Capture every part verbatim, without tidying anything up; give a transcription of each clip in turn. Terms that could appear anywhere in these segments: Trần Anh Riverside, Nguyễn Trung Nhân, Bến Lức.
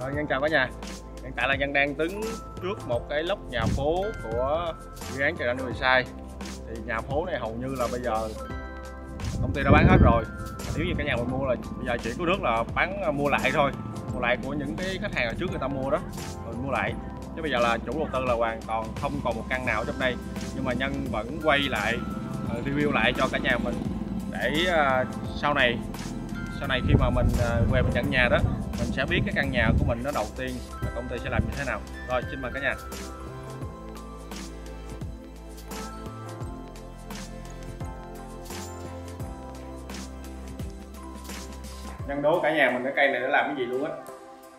Rồi, Nhân chào cả nhà. Hiện tại là Nhân đang đứng trước một cái lốc nhà phố của dự án Trần Anh Riverside. Thì nhà phố này hầu như là bây giờ công ty đã bán hết rồi. Nếu như cả nhà mình mua là bây giờ chỉ có nước là bán mua lại thôi, mua lại của những cái khách hàng hồi trước người ta mua đó rồi mua lại. Chứ bây giờ là chủ đầu tư là hoàn toàn không còn một căn nào ở trong đây, nhưng mà Nhân vẫn quay lại review lại cho cả nhà mình để sau này sau này khi mà mình về mình nhận nhà đó, mình sẽ biết cái căn nhà của mình nó đầu tiên là công ty sẽ làm như thế nào. Rồi, xin mời cả nhà. Nhân đố cả nhà mình cái cây này nó làm cái gì luôn á.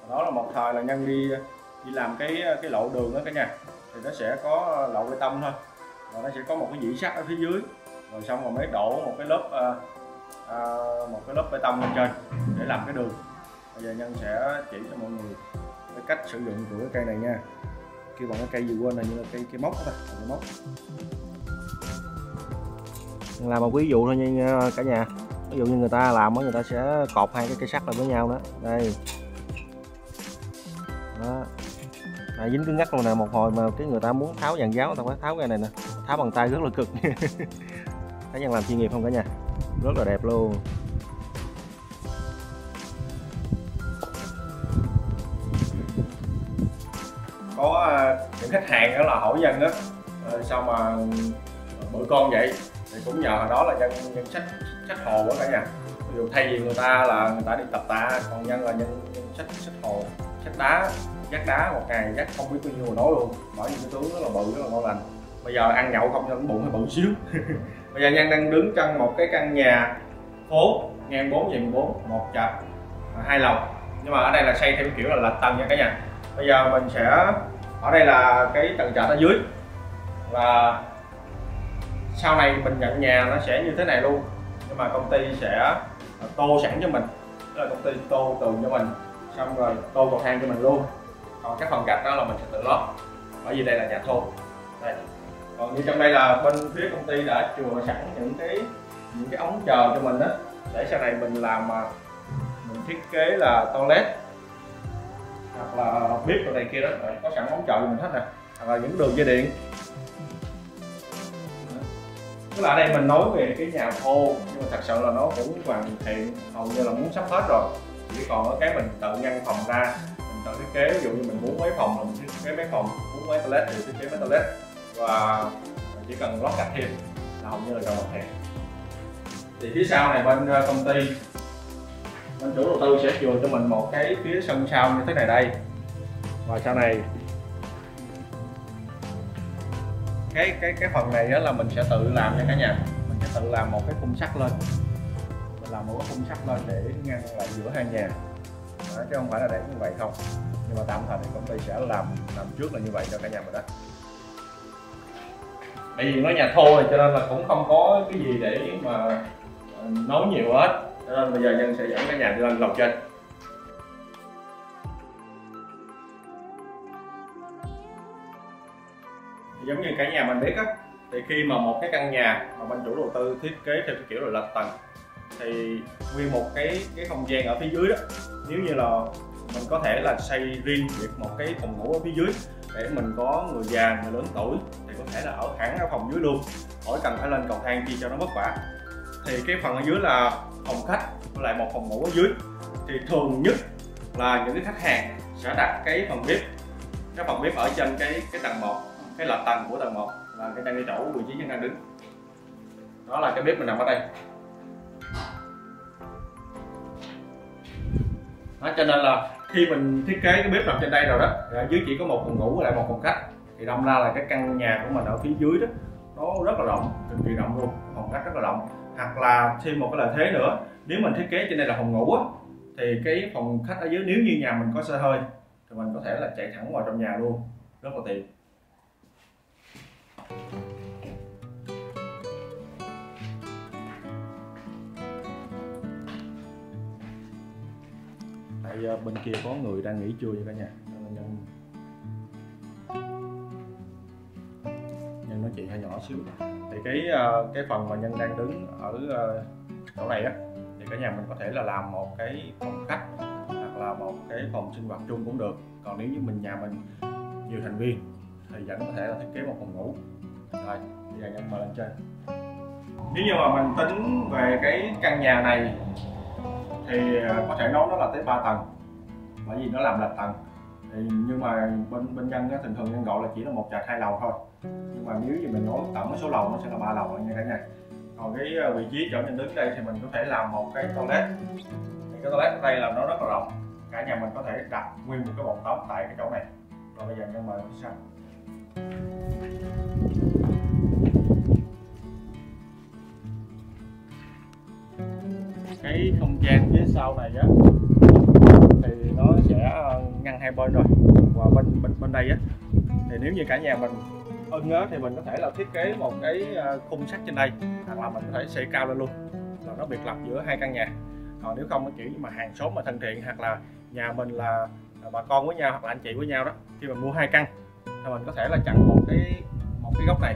Đó là một thời là Nhân đi đi làm cái cái lộ đường đó cả nhà, thì nó sẽ có lộ bê tông thôi, và nó sẽ có một cái dĩ sắt ở phía dưới, rồi xong rồi mới đổ một cái lớp à, à, một cái lớp bê tông lên trên để làm cái đường. Bây giờ Nhân sẽ chỉ cho mọi người cái cách sử dụng của cái cây này nha. Kêu bằng cái cây gì quên là như là cây cây móc đó, cây móc. Làm một ví dụ thôi nha cả nhà. Ví dụ như người ta làm á, người ta sẽ cột hai cái cây sắt lại với nhau đó. Đây. Đó. À, dính cứng ngắc luôn nè, một hồi mà cái người ta muốn tháo giàn giáo, người ta phải tháo cái này nè, tháo bằng tay rất là cực. Thấy Nhân làm chuyên nghiệp không cả nhà? Rất là đẹp luôn. Có những khách hàng đó là hỏi Nhân đó, sao mà bữa con vậy, thì cũng nhờ đó là Nhân nhân sách sách hồ đó cả nhà. Ví dụ thay vì người ta là người ta đi tập tạ, còn Nhân là Nhân sách sách hồ, sách đá, dắt đá một ngày dắt không biết bao nhiêu nổi luôn, bởi vì cái tướng rất là bự, rất là ngon lành. Bây giờ ăn nhậu không cho cái bụng hơi bự xíu. Bây giờ Nhân đang đứng trong một cái căn nhà phố ngang bốn, một trệt, hai lầu, nhưng mà ở đây là xây theo kiểu là lật tầng nha cả nhà. Bây giờ mình sẽ ở đây là cái tầng trệt ở dưới, và sau này mình nhận nhà nó sẽ như thế này luôn, nhưng mà công ty sẽ tô sẵn cho mình, tức là công ty tô tường cho mình, xong rồi tô cầu thang cho mình luôn. Còn các phần gạch đó là mình sẽ tự lót, bởi vì đây là nhà thôn. Đây. Còn như trong đây là bên phía công ty đã chừa sẵn những cái những cái ống chờ cho mình đó, để sau này mình làm mình thiết kế là toilet hoặc là bếp đồ này kia đó, rồi có sẵn ống chờ cho mình hết nè, hoặc là những đường dây điện. Tức là ở đây mình nói về cái nhà thô, nhưng mà thật sự là nó cũng hoàn thiện, hầu như là muốn sắp hết rồi, chỉ còn ở cái mình tự ngăn phòng ra, mình tự thiết kế. Ví dụ như mình muốn mấy phòng là mình thiết kế mấy phòng, muốn mấy toilet thì thiết kế mấy toilet, và chỉ cần lót gạch thêm là hầu như là rồi hoàn thiện. Thì phía sau này bên công ty, bên chủ đầu tư sẽ chừa cho mình một cái phía sân sau như thế này đây, và sau này cái cái cái phần này đó là mình sẽ tự làm nha cả nhà. Mình sẽ tự làm một cái khung sắt lên, mình làm một cái khung sắt lên để ngăn lại giữa hai nhà. Đó, chứ không phải là để như vậy không, nhưng mà tạm thời thì công ty sẽ làm làm trước là như vậy cho cả nhà mình đó. Tại vì nói nhà thô rồi cho nên là cũng không có cái gì để mà nói nhiều hết, cho nên bây giờ Nhân sẽ dẫn cả nhà đi lên lầu trên. Giống như cả nhà mình biết á, thì khi mà một cái căn nhà mà bên chủ đầu tư thiết kế theo cái kiểu là lật tầng, thì nguyên một cái cái không gian ở phía dưới đó, nếu như là mình có thể là xây riêng biệt một cái phòng ngủ ở phía dưới để mình có người già, người lớn tuổi thì có thể là ở thẳng ở phòng dưới luôn, khỏi cần phải lên cầu thang chi cho nó vất vả. Thì cái phần ở dưới là phòng khách với lại một phòng ngủ ở dưới, thì thường nhất là những cái khách hàng sẽ đặt cái phòng bếp cái phòng bếp ở trên cái cái tầng một, cái lợp tầng của tầng một là cái đang đi chỗ vị trí Nhân đang đứng. Đó là cái bếp mình nằm ở đây. Đó, cho nên là khi mình thiết kế cái bếp nằm trên đây rồi đó, thì ở dưới chỉ có một phòng ngủ với lại một phòng khách, thì đâm ra là cái căn nhà của mình ở phía dưới đó nó rất là rộng, cực kỳ rộng luôn, phòng khách rất là rộng. Hoặc là thêm một cái lợi thế nữa, nếu mình thiết kế trên đây là phòng ngủ á, thì cái phòng khách ở dưới nếu như nhà mình có xe hơi thì mình có thể là chạy thẳng vào trong nhà luôn, rất là tiện. Tại bên kia có người đang nghỉ trưa vậy cả nhà, nên Nhân Nhân nói chuyện hơi nhỏ xíu. Thì cái cái phần mà Nhân đang đứng ở chỗ này á, thì cả nhà mình có thể là làm một cái phòng khách hoặc là một cái phòng sinh hoạt chung cũng được. Còn nếu như mình nhà mình nhiều thành viên thì vẫn có thể là thiết kế một phòng ngủ. Rồi, bây giờ nhắc mời lên trên. Nếu như mà mình tính về cái căn nhà này thì có thể nói nó là tới ba tầng, bởi vì nó làm là tầng. Thì nhưng mà bên bên dân thường thường dân gọi là chỉ là một trệt hai lầu thôi. Nhưng mà nếu như mình nói tổng số lầu nó sẽ là ba lầu nha cả nhà. Còn cái vị trí chỗ mình đứng đây thì mình có thể làm một cái toilet. Thì cái toilet ở đây là nó rất là rộng. Cả nhà mình có thể đặt nguyên một cái bồn tắm tại cái chỗ này. Rồi bây giờ nhân mời phía sau. Cái không gian phía sau này á thì nó sẽ ngăn hai bên rồi, và bên bên bên đây á thì nếu như cả nhà mình ưng á thì mình có thể là thiết kế một cái khung sắt trên đây, hoặc là mình có thể xây cao lên luôn là nó biệt lập giữa hai căn nhà. Còn nếu không cái kiểu mà hàng xóm mà thân thiện, hoặc là nhà mình là bà con với nhau hoặc là anh chị với nhau đó, khi mình mua hai căn thì mình có thể là chặn một cái một cái góc này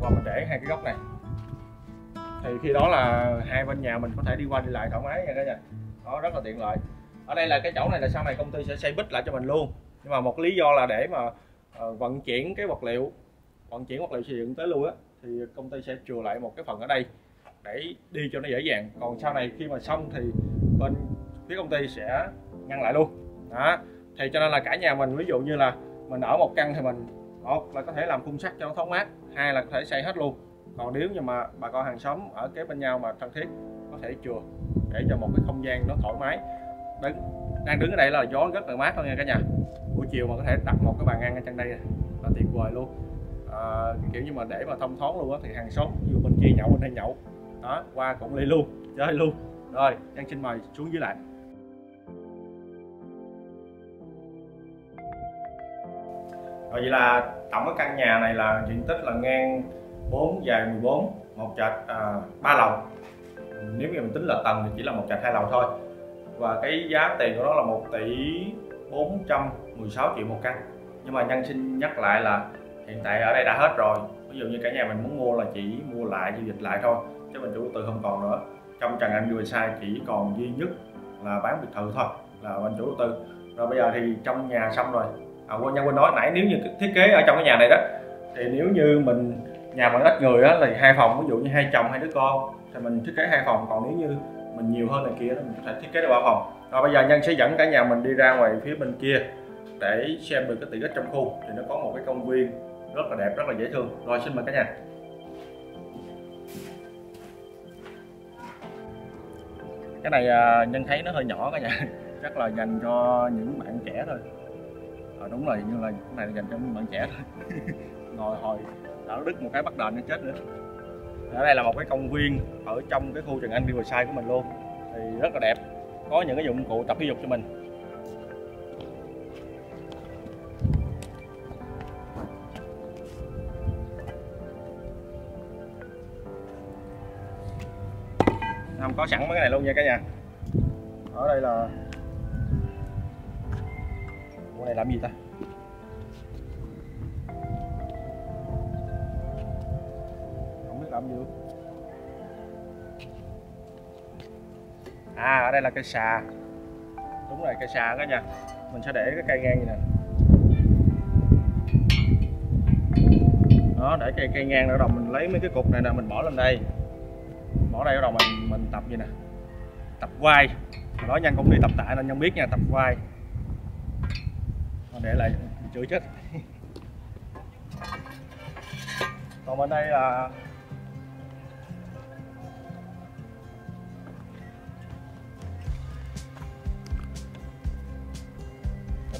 và mình để hai cái góc này, thì khi đó là hai bên nhà mình có thể đi qua đi lại thoải mái nha cả nhà. Đó, rất là tiện lợi. Ở đây là cái chỗ này là sau này công ty sẽ xây bít lại cho mình luôn, nhưng mà một lý do là để mà uh, vận chuyển cái vật liệu vận chuyển vật liệu xây dựng tới luôn á, thì công ty sẽ chừa lại một cái phần ở đây để đi cho nó dễ dàng. Còn sau này khi mà xong thì bên phía công ty sẽ ngăn lại luôn đó. Thì cho nên là cả nhà mình, ví dụ như là mình ở một căn thì mình, một là có thể làm khung sắt cho nó thoáng mát, hai là có thể xây hết luôn. Còn nếu như mà bà con hàng xóm ở kế bên nhau mà thân thiết có thể chừa để cho một cái không gian nó thoải mái. Đứng, đang đứng ở đây là gió rất là mát thôi nha cả nhà. Buổi chiều mà có thể đặt một cái bàn ăn ở trên đây là tuyệt vời luôn. À, kiểu như mà để mà thông thoáng luôn á, thì hàng xóm dù bên kia nhậu bên đây nhậu đó, qua cũng ly luôn, chơi luôn. Rồi, Trang xin mời xuống dưới lại. Rồi, vậy là tổng cái căn nhà này là diện tích là ngang bốn dài mười bốn, một trệt à, ba lầu. Nếu như mình tính là tầng thì chỉ là một trệt hai lầu thôi. Và cái giá tiền của nó là một tỷ bốn trăm mười sáu triệu một căn. Nhưng mà Nhân xin nhắc lại là hiện tại ở đây đã hết rồi. Ví dụ như cả nhà mình muốn mua là chỉ mua lại, giao dịch lại thôi, chứ mình chủ đầu tư không còn nữa. Trong Trần Anh Riverside chỉ còn duy nhất là bán biệt thự thôi, là bên chủ đầu tư. Rồi bây giờ thì trong nhà xong rồi. À, quên Nhân quên nói nãy, nếu như thiết kế ở trong cái nhà này đó thì nếu như mình nhà mình ít người á thì hai phòng, ví dụ như hai chồng hai đứa con thì mình thiết kế hai phòng. Còn nếu như mình nhiều hơn này kia đó, mình có thể thiết kế được ba phòng. Rồi bây giờ Nhân sẽ dẫn cả nhà mình đi ra ngoài phía bên kia để xem được cái tiện ích trong khu. Thì nó có một cái công viên rất là đẹp, rất là dễ thương. Rồi xin mời cả nhà. Cái này Nhân thấy nó hơi nhỏ cả nhà, chắc là dành cho những bạn trẻ thôi. Ờ, đúng rồi, như là cái này dành cho những bạn trẻ thôi. Ngồi hồi đảo đứt một cái bắt đền nó chết nữa. Ở đây là một cái công viên ở trong cái khu Trần Anh Riverside của mình luôn, thì rất là đẹp, có những cái dụng cụ tập thể dục cho mình. Không có sẵn mấy cái này luôn nha cả nhà. Ở đây là cái này làm gì ta? Làm gì? À, ở đây là cây xà. Đúng rồi, cây xà đó nha. Mình sẽ để cái cây ngang như này. Đó, để cây cây ngang ở đầu mình lấy mấy cái cục này nè, mình bỏ lên đây. Bỏ đây ở đầu mình mình tập gì nè. Tập vai. Hồi đó Nhân cũng đi tập tạ nên Nhân biết nha, tập vai. Để lại chửi chết. Còn bên đây là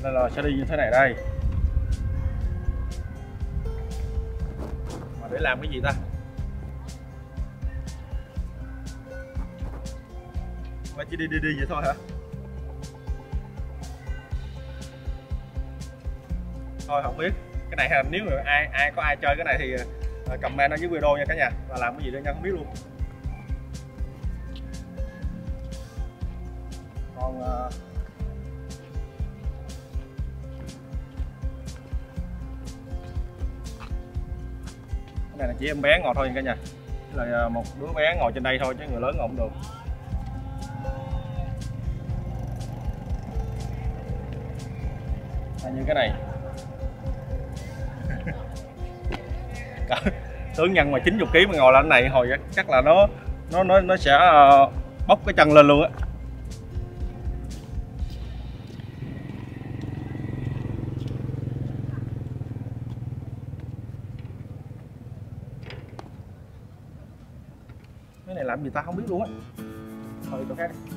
đây là sẽ đi như thế này đây. Mà để làm cái gì ta? Mà chỉ đi đi đi vậy thôi hả? Thôi không biết. Cái này là nếu mà ai ai có ai chơi cái này thì comment ở dưới video nha cả nhà. Là làm cái gì đây Nhân không biết luôn. Còn này là chỉ em bé ngồi thôi cả nhà, là một đứa bé ngồi trên đây thôi chứ người lớn ngồi không được. như cái này. Tướng nhân mà chín mươi ki lô gam mà ngồi lên này hồi chắc là nó nó nó nó sẽ bốc cái chân lên luôn á. Cái này làm gì ta không biết luôn á. Thôi chỗ khác đi.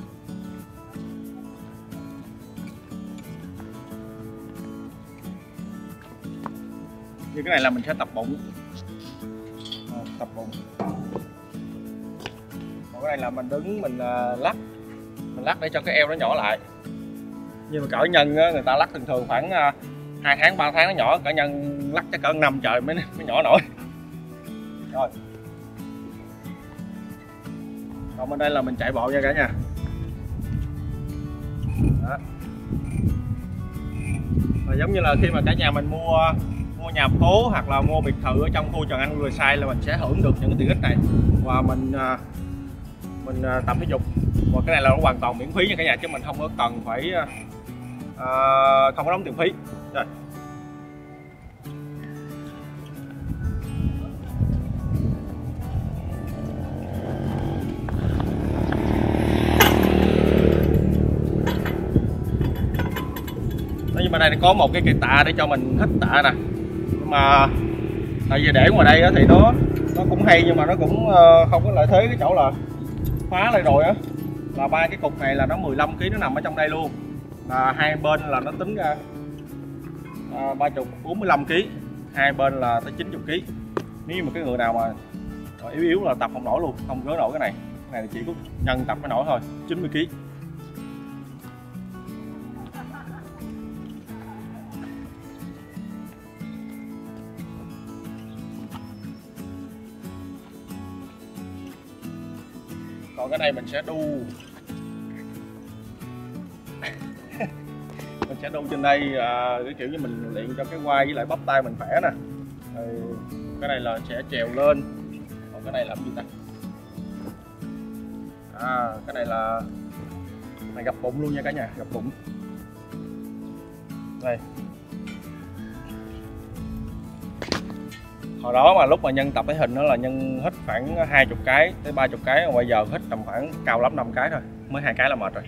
Như cái này là mình sẽ tập bụng. À, tập bụng. Còn cái này là mình đứng mình uh, lắc. Mình lắc để cho cái eo nó nhỏ lại. Nhưng mà cỡ nhân á, người ta lắc thường thường khoảng uh, hai tháng ba tháng nó nhỏ, cỡ nhân lắc chắc cỡ năm trời mới mới nhỏ nổi. Rồi. Còn bên đây là mình chạy bộ nha cả nhà. Đó. Và giống như là khi mà cả nhà mình mua mua nhà phố hoặc là mua biệt thự ở trong khu Trần Anh Riverside là mình sẽ hưởng được những cái tiện ích này, và mình mình tập thể dục, và cái này là nó hoàn toàn miễn phí nha cả nhà, chứ mình không có cần phải à, không có đóng tiền phí. Rồi. Bên đây có một cái cây tạ để cho mình hít tạ nè, mà tại vì để ngoài đây á, thì nó nó cũng hay nhưng mà nó cũng không có lợi thế cái chỗ là phá lại rồi á, là ba cái cục này là nó mười lăm ki lô gam nó nằm ở trong đây luôn, là hai bên là nó tính ra ba mươi bốn mươi lăm ki lô gam, hai bên là tới chín mươi ki lô gam. Nếu mà cái người nào mà yếu yếu là tập không nổi luôn, không gỡ nổi cái này, cái này chỉ có nhân tập mới nổi thôi, chín mươi ki lô gam. Còn cái này mình sẽ đu mình sẽ đu trên đây à, cái kiểu như mình luyện cho cái quai với lại bắp tay mình khỏe nè. Rồi, cái này là sẽ trèo lên. Còn cái này làm gì ta? À, cái này là này gập bụng luôn nha cả nhà, gập bụng đây. Hồi đó mà lúc mà nhân tập thể hình đó là nhân hít khoảng hai mươi cái tới ba mươi cái, bây giờ hít tầm khoảng cao lắm năm cái thôi, mới hai cái là mệt rồi.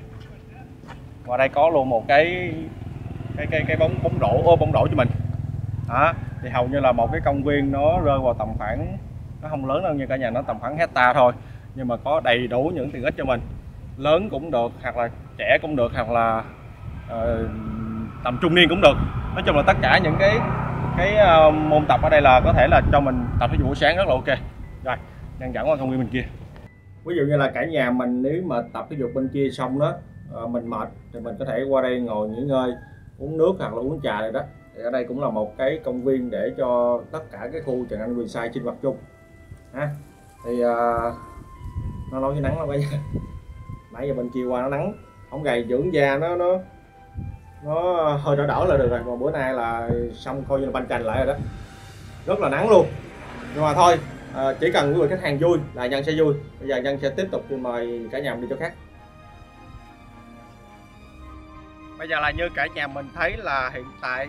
Ngoài đây có luôn một cái cái cái, cái bóng bóng rổ, ô bóng rổ cho mình. Đó, thì hầu như là một cái công viên nó rơi vào tầm khoảng, nó không lớn đâu như cả nhà, nó tầm khoảng hecta thôi, nhưng mà có đầy đủ những tiện ích cho mình. Lớn cũng được, hoặc là trẻ cũng được, hoặc là uh, tầm trung niên cũng được. Nói chung là tất cả những cái cái uh, môn tập ở đây là có thể là cho mình tập thể dục buổi sáng rất là ok. Rồi, nhân dẫn qua công viên bên kia. Ví dụ như là cả nhà mình nếu mà tập thể dục bên kia xong đó, uh, mình mệt thì mình có thể qua đây ngồi nghỉ ngơi, uống nước hoặc là uống trà này đó. Thì ở đây cũng là một cái công viên để cho tất cả cái khu Trần Anh Riverside sinh hoạt chung. Ha. Thì uh, nó nói với nắng lắm bây giờ. Nãy giờ bên kia qua nó nắng, không gầy dưỡng da nó nó nó hơi đỏ đỏ là được rồi, mà bữa nay là xong coi như là banh chành lại rồi đó, rất là nắng luôn. Nhưng mà thôi, chỉ cần người khách hàng vui là Nhân sẽ vui. Bây giờ Nhân sẽ tiếp tục mời cả nhà mình đi chỗ khác. Bây giờ là như cả nhà mình thấy là hiện tại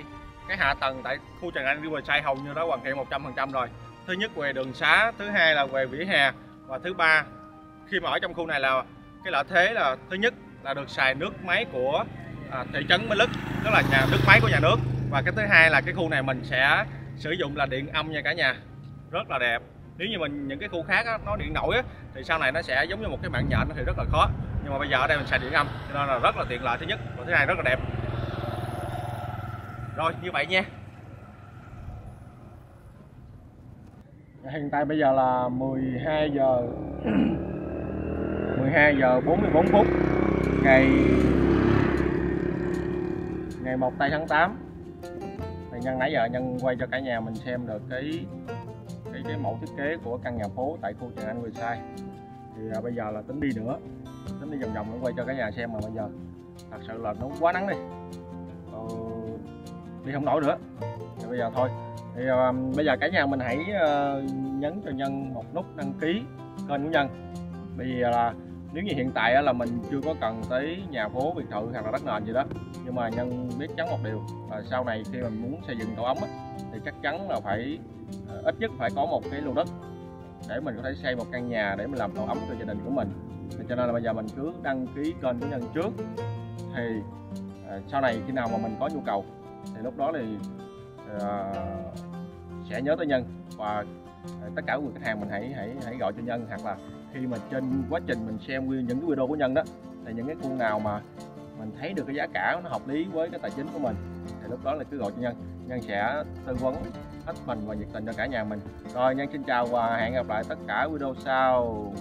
cái hạ tầng tại khu Trần Anh Riverside hầu như đã hoàn thiện một trăm phần trăm rồi. Thứ nhất về đường xá, thứ hai là về vỉa hè, và thứ ba khi mà ở trong khu này là cái lợi thế là thứ nhất là được xài nước máy của À, thị trấn Bến Lức, tức là nhà nước máy của nhà nước, và cái thứ hai là cái khu này mình sẽ sử dụng là điện âm nha cả nhà, rất là đẹp. Nếu như mình những cái khu khác á, nó điện nổi á, thì sau này nó sẽ giống như một cái mạng nhện thì rất là khó, nhưng mà bây giờ ở đây mình xài điện âm cho nên là rất là tiện lợi thứ nhất, và thứ hai rất là đẹp. Rồi như vậy nha. Hiện tại bây giờ là mười hai giờ bốn mươi bốn phút ngày ngày mồng một tây tháng tám. Thì Nhân nãy giờ Nhân quay cho cả nhà mình xem được cái cái cái mẫu thiết kế của căn nhà phố tại khu Trần Anh Riverside. Thì à, bây giờ là tính đi nữa, tính đi vòng vòng để quay cho cả nhà xem, mà bây giờ thật sự là nó quá nắng đi, ờ, đi không nổi nữa. Thì bây giờ thôi. Thì à, bây giờ cả nhà mình hãy à, nhấn cho Nhân một nút đăng ký kênh của Nhân, bởi vì là Nếu như hiện tại là mình chưa có cần tới nhà phố biệt thự hoặc là đất nền gì đó, nhưng mà Nhân biết chắn một điều là sau này khi mình muốn xây dựng tổ ấm ấy, thì chắc chắn là phải ít nhất phải có một cái lô đất để mình có thể xây một căn nhà để mình làm tổ ấm cho gia đình của mình. Cho nên là bây giờ mình cứ đăng ký kênh của Nhân trước, thì sau này khi nào mà mình có nhu cầu thì lúc đó thì uh, sẽ nhớ tới Nhân, và tất cả người khách hàng mình hãy hãy hãy gọi cho Nhân, hoặc là khi mà trên quá trình mình xem những cái video của Nhân đó, thì những cái khuôn nào mà mình thấy được cái giá cả nó hợp lý với cái tài chính của mình thì lúc đó là cứ gọi cho Nhân, Nhân sẽ tư vấn hết mình và nhiệt tình cho cả nhà mình. Rồi Nhân xin chào và hẹn gặp lại tất cả video sau.